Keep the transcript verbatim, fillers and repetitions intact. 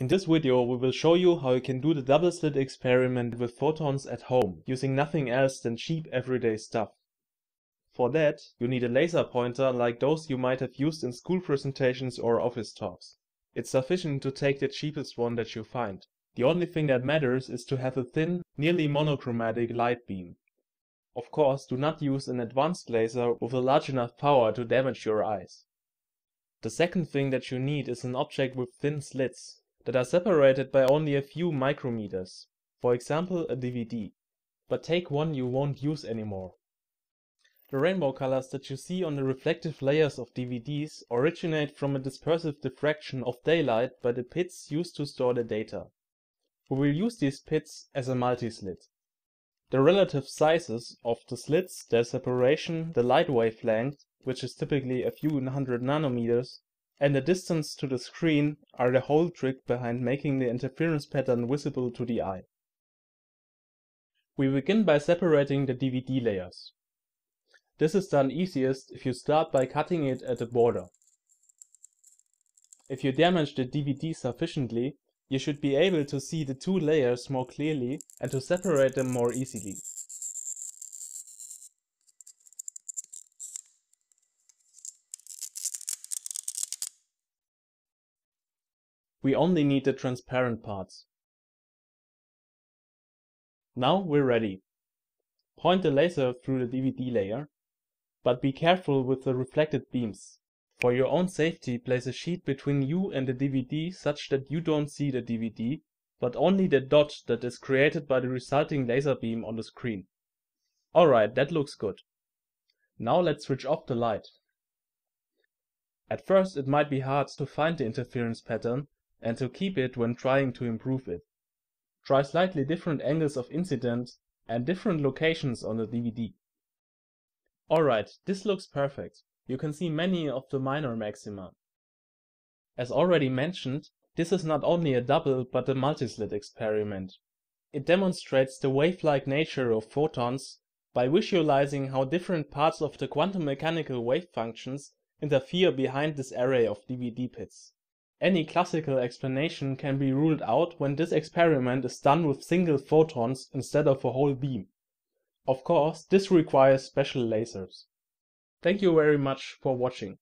In this video we will show you how you can do the double slit experiment with photons at home, using nothing else than cheap everyday stuff. For that, you need a laser pointer like those you might have used in school presentations or office talks. It's sufficient to take the cheapest one that you find. The only thing that matters is to have a thin, nearly monochromatic light beam. Of course, do not use an advanced laser with a large enough power to damage your eyes. The second thing that you need is an object with thin slits that are separated by only a few micrometers, for example a D V D, but take one you won't use anymore. The rainbow colors that you see on the reflective layers of D V Ds originate from a dispersive diffraction of daylight by the pits used to store the data. We will use these pits as a multi-slit. The relative sizes of the slits, their separation, the light wavelength, which is typically a few hundred nanometers, and the distance to the screen are the whole trick behind making the interference pattern visible to the eye. We begin by separating the D V D layers. This is done easiest if you start by cutting it at the border. If you damage the D V D sufficiently, you should be able to see the two layers more clearly and to separate them more easily. We only need the transparent parts. Now we're ready. Point the laser through the D V D layer, but be careful with the reflected beams. For your own safety, place a sheet between you and the D V D such that you don't see the D V D, but only the dot that is created by the resulting laser beam on the screen. Alright, that looks good. Now let's switch off the light. At first it might be hard to find the interference pattern, and to keep it when trying to improve it. Try slightly different angles of incidence and different locations on the D V D. Alright, this looks perfect. You can see many of the minor maxima. As already mentioned, this is not only a double but a multi-slit experiment. It demonstrates the wave-like nature of photons by visualizing how different parts of the quantum mechanical wave functions interfere behind this array of D V D pits. Any classical explanation can be ruled out when this experiment is done with single photons instead of a whole beam. Of course, this requires special lasers. Thank you very much for watching.